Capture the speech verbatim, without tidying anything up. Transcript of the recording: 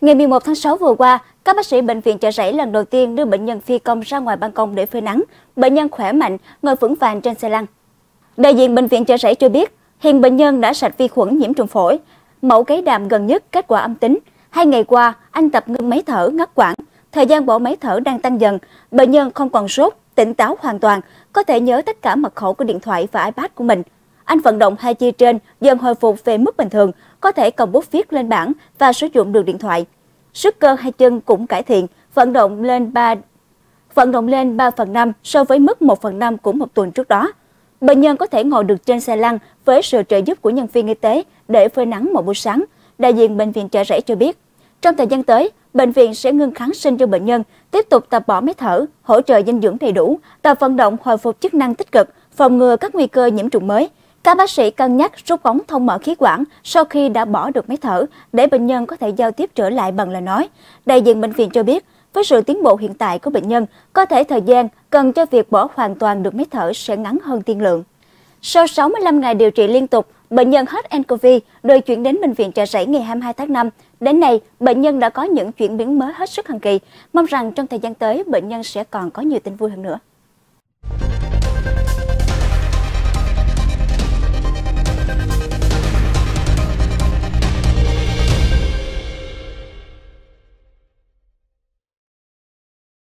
Ngày mười một tháng sáu vừa qua, các bác sĩ Bệnh viện Chợ Rẫy lần đầu tiên đưa bệnh nhân phi công ra ngoài ban công để phơi nắng. Bệnh nhân khỏe mạnh, ngồi vững vàng trên xe lăn. Đại diện Bệnh viện Chợ Rẫy cho biết, hiện bệnh nhân đã sạch vi khuẩn nhiễm trùng phổi. Mẫu cấy đàm gần nhất kết quả âm tính. Hai ngày qua, anh tập ngưng máy thở, ngắt quãng. Thời gian bỏ máy thở đang tăng dần. Bệnh nhân không còn sốt, tỉnh táo hoàn toàn, có thể nhớ tất cả mật khẩu của điện thoại và iPad của mình. Anh vận động hai chi trên, dần hồi phục về mức bình thường, có thể cầm bút viết lên bảng và sử dụng được điện thoại. Sức cơ hai chân cũng cải thiện, vận động lên ba phần năm so với mức một phần năm của một tuần trước đó. Bệnh nhân có thể ngồi được trên xe lăn với sự trợ giúp của nhân viên y tế để phơi nắng một buổi sáng, đại diện Bệnh viện Chợ Rẫy cho biết. Trong thời gian tới, bệnh viện sẽ ngưng kháng sinh cho bệnh nhân, tiếp tục tập bỏ máy thở, hỗ trợ dinh dưỡng đầy đủ, tập vận động hồi phục chức năng tích cực, phòng ngừa các nguy cơ nhiễm trùng mới. Các bác sĩ cân nhắc rút ống thông mở khí quản sau khi đã bỏ được máy thở để bệnh nhân có thể giao tiếp trở lại bằng lời nói. Đại diện bệnh viện cho biết, với sự tiến bộ hiện tại của bệnh nhân, có thể thời gian cần cho việc bỏ hoàn toàn được máy thở sẽ ngắn hơn tiên lượng. Sau sáu mươi lăm ngày điều trị liên tục, bệnh nhân hết ncov được chuyển đến Bệnh viện Chợ Rẫy ngày hai mươi hai tháng năm. Đến nay, bệnh nhân đã có những chuyển biến mới hết sức thần kỳ. Mong rằng trong thời gian tới, bệnh nhân sẽ còn có nhiều tin vui hơn nữa.